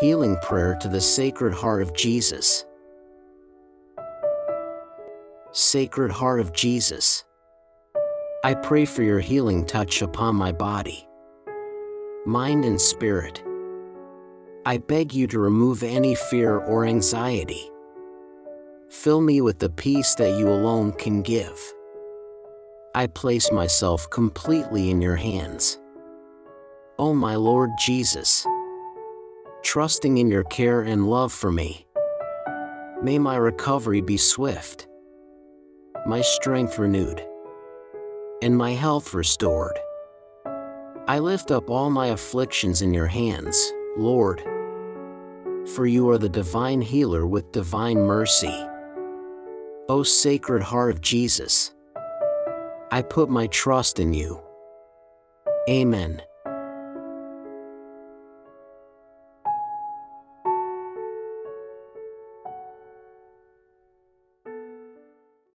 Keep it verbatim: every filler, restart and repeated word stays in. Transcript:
Healing Prayer to the Sacred Heart of Jesus. Sacred Heart of Jesus, I pray for your healing touch upon my body, mind and spirit. I beg you to remove any fear or anxiety. Fill me with the peace that you alone can give. I place myself completely in your hands. O my Lord Jesus, trusting in your care and love for me, may my recovery be swift, my strength renewed, and my health restored. I lift up all my afflictions in your hands, Lord, for you are the divine healer with divine mercy. O Sacred Heart of Jesus, I put my trust in you. Amen.